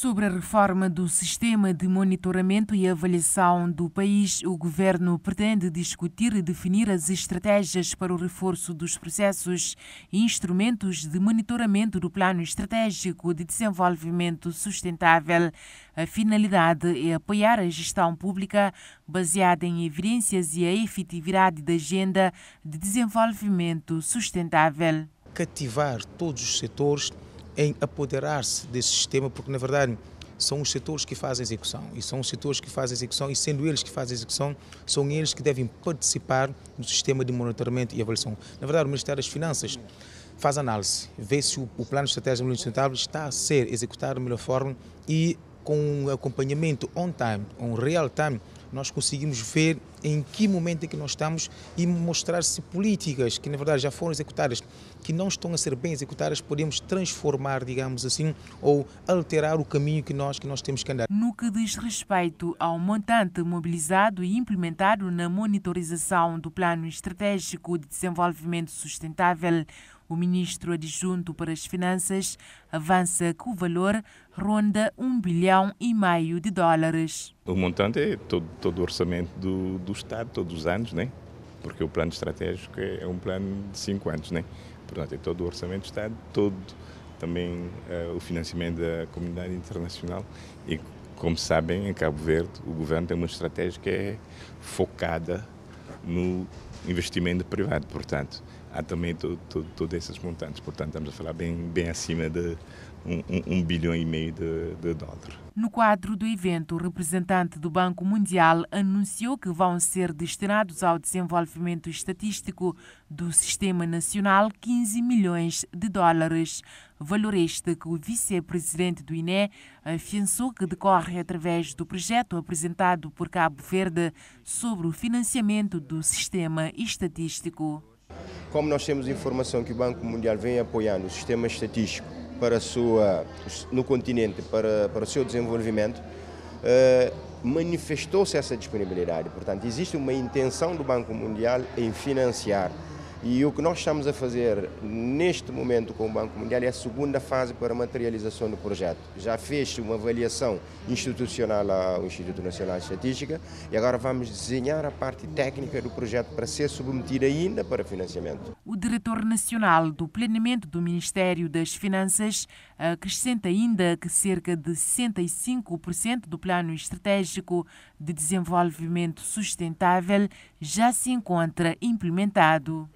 Sobre a reforma do sistema de monitoramento e avaliação do país, o governo pretende discutir e definir as estratégias para o reforço dos processos e instrumentos de monitoramento do Plano Estratégico de Desenvolvimento Sustentável. A finalidade é apoiar a gestão pública baseada em evidências e a efetividade da Agenda de Desenvolvimento Sustentável. Cativar todos os setores em apoderar-se desse sistema, porque, na verdade, são os setores que fazem execução. E são os setores que fazem execução, e sendo eles que fazem execução, são eles que devem participar do sistema de monitoramento e avaliação. Na verdade, o Ministério das Finanças faz análise, vê se o Plano Estratégico de Desenvolvimento Sustentável está a ser executado da melhor forma e, com um acompanhamento on-time, on real-time, nós conseguimos ver em que momento é que nós estamos e mostrar se políticas que, na verdade, já foram executadas, que não estão a ser bem executadas, podemos transformar, digamos assim, ou alterar o caminho que nós temos que andar. No que diz respeito ao montante mobilizado e implementado na monitorização do Plano Estratégico de Desenvolvimento Sustentável, o ministro adjunto para as Finanças avança que o valor ronda US$1,5 bilhão. O montante é todo o orçamento do Estado, todos os anos, né? Porque o plano estratégico é um plano de 5 anos, né? Portanto, é todo o orçamento do Estado, todo também o financiamento da comunidade internacional. E, como sabem, em Cabo Verde, o governo tem uma estratégia que é focada no investimento privado, portanto, há também todos esses montantes, portanto, estamos a falar bem acima de US$1,5 bilhão. No quadro do evento, o representante do Banco Mundial anunciou que vão ser destinados ao desenvolvimento estatístico do Sistema Nacional US$15 milhões, valor este que o vice-presidente do INE afiançou que decorre através do projeto apresentado por Cabo Verde sobre o financiamento do sistema estatístico. Como nós temos informação que o Banco Mundial vem apoiando o sistema estatístico no continente para o seu desenvolvimento, manifestou-se essa disponibilidade. Portanto, existe uma intenção do Banco Mundial em financiar. E o que nós estamos a fazer neste momento com o Banco Mundial é a segunda fase para a materialização do projeto. Já fez uma avaliação institucional ao Instituto Nacional de Estatística e agora vamos desenhar a parte técnica do projeto para ser submetida ainda para financiamento. O diretor nacional do planeamento do Ministério das Finanças acrescenta ainda que cerca de 65% do Plano Estratégico de Desenvolvimento Sustentável já se encontra implementado.